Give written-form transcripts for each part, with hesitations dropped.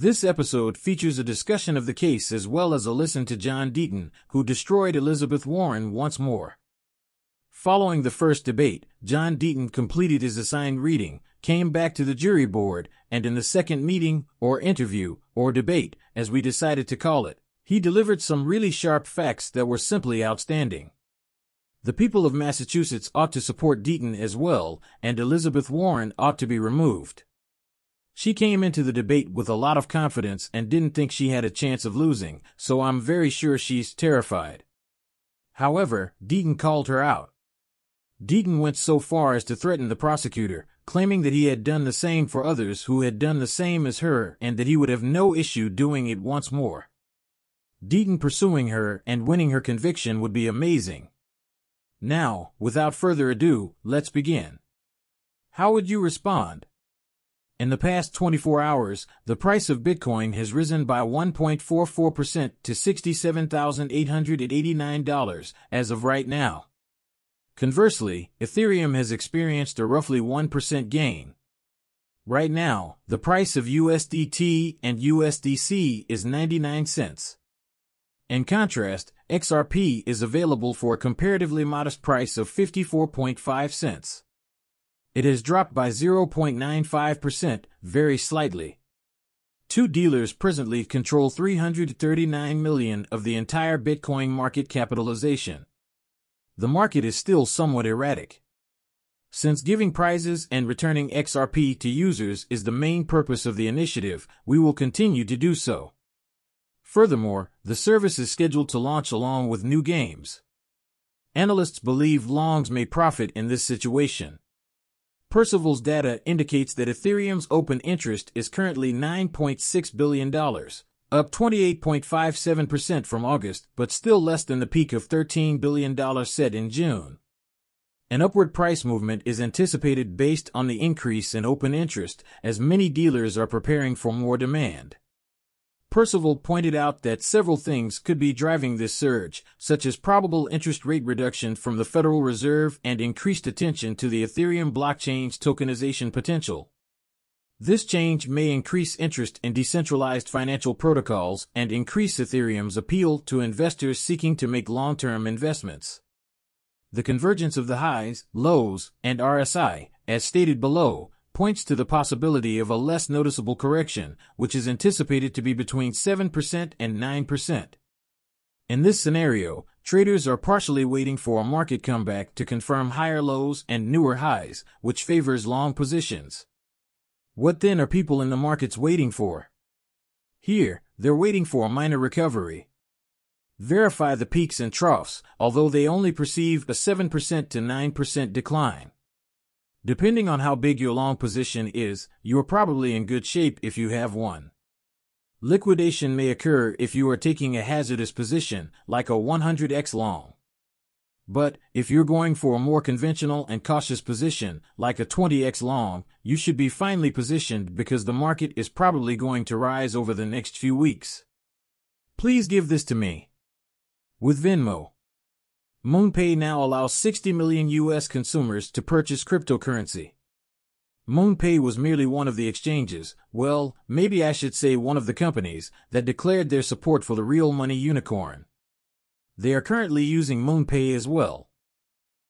This episode features a discussion of the case as well as a listen to John Deaton, who destroyed Elizabeth Warren once more. Following the first debate, John Deaton completed his assigned reading, came back to the jury board, and in the second meeting, or interview, or debate, as we decided to call it, he delivered some really sharp facts that were simply outstanding. The people of Massachusetts ought to support Deaton as well, and Elizabeth Warren ought to be removed. She came into the debate with a lot of confidence and didn't think she had a chance of losing, so I'm very sure she's terrified. However, Deaton called her out. Deaton went so far as to threaten the prosecutor, claiming that he had done the same for others who had done the same as her and that he would have no issue doing it once more. Deaton pursuing her and winning her conviction would be amazing. Now, without further ado, let's begin. How would you respond? In the past 24 hours, the price of Bitcoin has risen by 1.44% to $67,889 as of right now. Conversely, Ethereum has experienced a roughly 1% gain. Right now, the price of USDT and USDC is 99 cents. In contrast, XRP is available for a comparatively modest price of 54.5 cents. It has dropped by 0.95%, very slightly. Two dealers presently control 339 million of the entire Bitcoin market capitalization. The market is still somewhat erratic. Since giving prizes and returning XRP to users is the main purpose of the initiative, we will continue to do so. Furthermore, the service is scheduled to launch along with new games. Analysts believe longs may profit in this situation. Percival's data indicates that Ethereum's open interest is currently $9.6 billion, up 28.57% from August, but still less than the peak of $13 billion set in June. An upward price movement is anticipated based on the increase in open interest, as many dealers are preparing for more demand. Percival pointed out that several things could be driving this surge, such as probable interest rate reduction from the Federal Reserve and increased attention to the Ethereum blockchain's tokenization potential. This change may increase interest in decentralized financial protocols and increase Ethereum's appeal to investors seeking to make long-term investments. The convergence of the highs, lows, and RSI, as stated below, points to the possibility of a less noticeable correction, which is anticipated to be between 7% and 9%. In this scenario, traders are partially waiting for a market comeback to confirm higher lows and newer highs, which favors long positions. What then are people in the markets waiting for? Here, they're waiting for a minor recovery. Verify the peaks and troughs, although they only perceive a 7% to 9% decline. Depending on how big your long position is, you are probably in good shape if you have one. Liquidation may occur if you are taking a hazardous position, like a 100x long. But, if you're going for a more conventional and cautious position, like a 20x long, you should be finely positioned because the market is probably going to rise over the next few weeks. Please give this to me. With Venmo. MoonPay now allows 60 million U.S. consumers to purchase cryptocurrency. MoonPay was merely one of the exchanges, well, maybe I should say one of the companies, that declared their support for the real money unicorn. They are currently using MoonPay as well.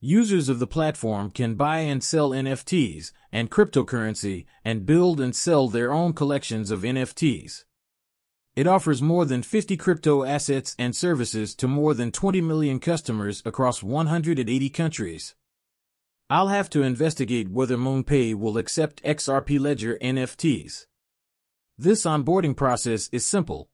Users of the platform can buy and sell NFTs and cryptocurrency and build and sell their own collections of NFTs. It offers more than 50 crypto assets and services to more than 20 million customers across 180 countries. I'll have to investigate whether MoonPay will accept XRP Ledger NFTs. This onboarding process is simple.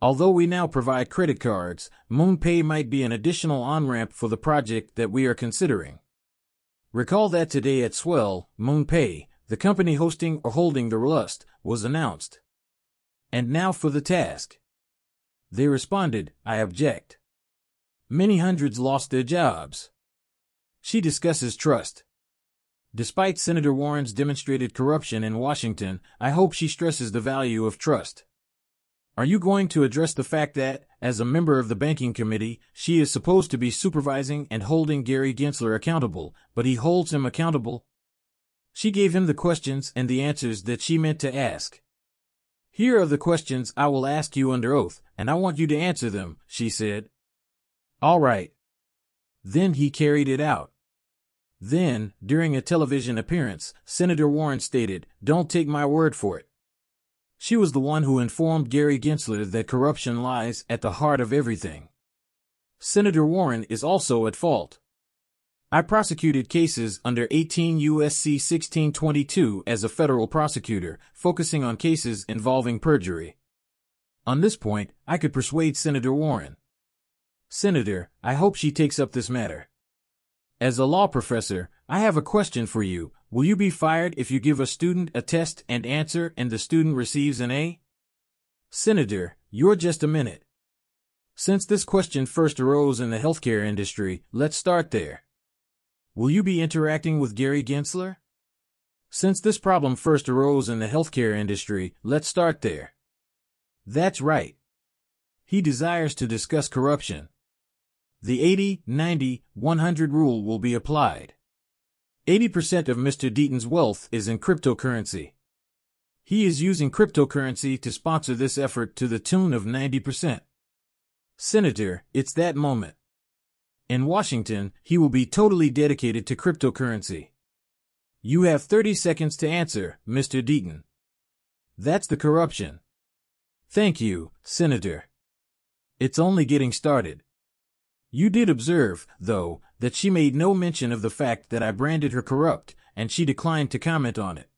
Although we now provide credit cards, MoonPay might be an additional on-ramp for the project that we are considering. Recall that today at Swell, MoonPay, the company hosting or holding the Lust, was announced. And now for the task. They responded, I object. Many hundreds lost their jobs. She discusses trust. Despite Senator Warren's demonstrated corruption in Washington, I hope she stresses the value of trust. Are you going to address the fact that, as a member of the banking committee, she is supposed to be supervising and holding Gary Gensler accountable, but he holds him accountable? She gave him the questions and the answers that she meant to ask. Here are the questions I will ask you under oath, and I want you to answer them, she said. All right. Then he carried it out. Then, during a television appearance, Senator Warren stated, "Don't take my word for it." She was the one who informed Gary Gensler that corruption lies at the heart of everything. Senator Warren is also at fault. I prosecuted cases under 18 U.S.C. 1622 as a federal prosecutor, focusing on cases involving perjury. On this point, I could persuade Senator Warren. Senator, I hope she takes up this matter. As a law professor, I have a question for you. Will you be fired if you give a student a test and answer and the student receives an A? Senator, you're just a minute. Since this question first arose in the healthcare industry, let's start there. Will you be interacting with Gary Gensler? Since this problem first arose in the healthcare industry, let's start there. That's right. He desires to discuss corruption. The 80, 90, 100 rule will be applied. 80% of Mr. Deaton's wealth is in cryptocurrency. He is using cryptocurrency to sponsor this effort to the tune of 90%. Senator, it's that moment. In Washington, he will be totally dedicated to cryptocurrency. You have 30 seconds to answer, Mr. Deaton. That's the corruption. Thank you, Senator. It's only getting started. You did observe, though, that she made no mention of the fact that I branded her corrupt, and she declined to comment on it.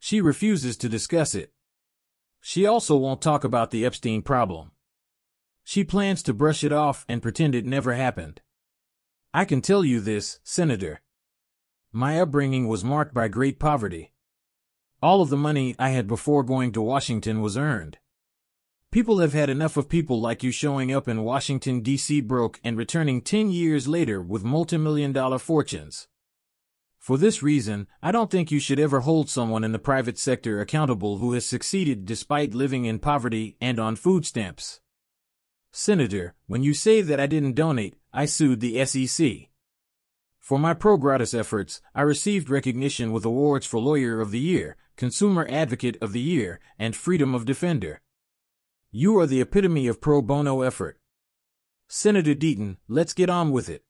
She refuses to discuss it. She also won't talk about the Epstein problem. She plans to brush it off and pretend it never happened. I can tell you this, Senator. My upbringing was marked by great poverty. All of the money I had before going to Washington was earned. People have had enough of people like you showing up in Washington, D.C. broke and returning 10 years later with multi-million-dollar fortunes. For this reason, I don't think you should ever hold someone in the private sector accountable who has succeeded despite living in poverty and on food stamps. Senator, when you say that I didn't donate, I sued the SEC. For my pro gratis efforts, I received recognition with awards for Lawyer of the Year, Consumer Advocate of the Year, and Freedom of Defender. You are the epitome of pro bono effort. Senator Deaton, let's get on with it.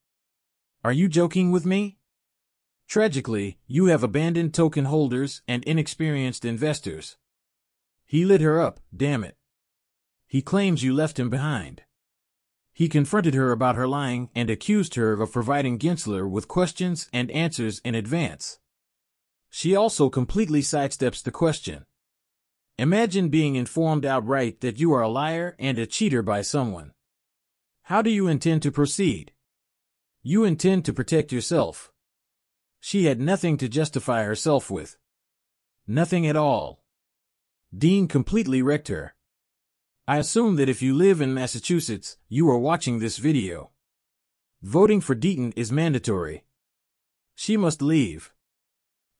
Are you joking with me? Tragically, you have abandoned token holders and inexperienced investors. He lit her up, damn it. He claims you left him behind. He confronted her about her lying and accused her of providing Gensler with questions and answers in advance. She also completely sidesteps the question. Imagine being informed outright that you are a liar and a cheater by someone. How do you intend to proceed? You intend to protect yourself. She had nothing to justify herself with. Nothing at all. Dean completely wrecked her. I assume that if you live in Massachusetts, you are watching this video. Voting for Deaton is mandatory. She must leave.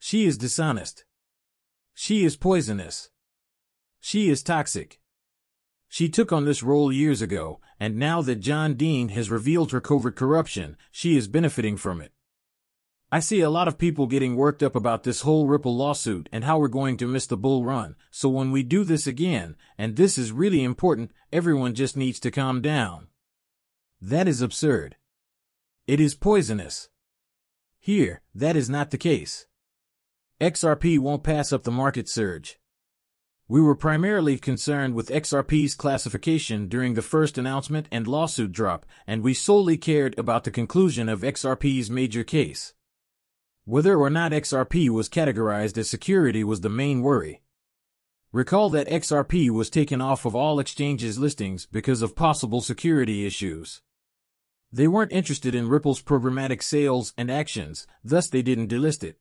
She is dishonest. She is poisonous. She is toxic. She took on this role years ago, and now that John Deaton has revealed her covert corruption, she is benefiting from it. I see a lot of people getting worked up about this whole Ripple lawsuit and how we're going to miss the bull run, so when we do this again, and this is really important, everyone just needs to calm down. That is absurd. It is poisonous. Here, that is not the case. XRP won't pass up the market surge. We were primarily concerned with XRP's classification during the first announcement and lawsuit drop, and we solely cared about the conclusion of XRP's major case. Whether or not XRP was categorized as security was the main worry. Recall that XRP was taken off of all exchanges' listings because of possible security issues. They weren't interested in Ripple's programmatic sales and actions, thus they didn't delist it.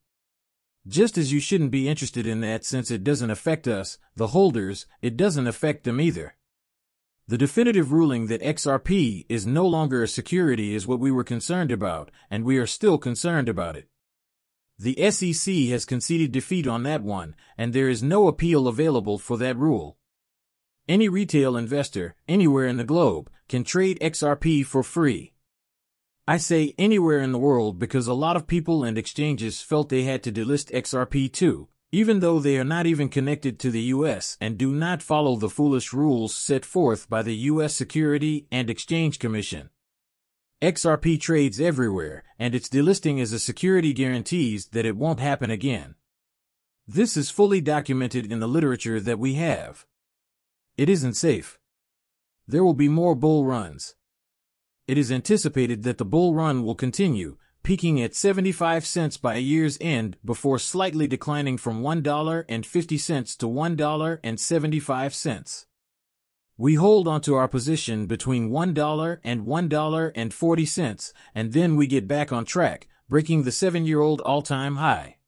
Just as you shouldn't be interested in that since it doesn't affect us, the holders, it doesn't affect them either. The definitive ruling that XRP is no longer a security is what we were concerned about, and we are still concerned about it. The SEC has conceded defeat on that one, and there is no appeal available for that rule. Any retail investor, anywhere in the globe, can trade XRP for free. I say anywhere in the world because a lot of people and exchanges felt they had to delist XRP too, even though they are not even connected to the U.S. and do not follow the foolish rules set forth by the U.S. Securities and Exchange Commission. XRP trades everywhere, and its delisting as a security guarantees that it won't happen again. This is fully documented in the literature that we have. It isn't safe. There will be more bull runs. It is anticipated that the bull run will continue, peaking at 75 cents by year's end before slightly declining from $1.50 to $1.75. We hold onto our position between $1 and $1.40, and then we get back on track, breaking the 7-year-old all-time high.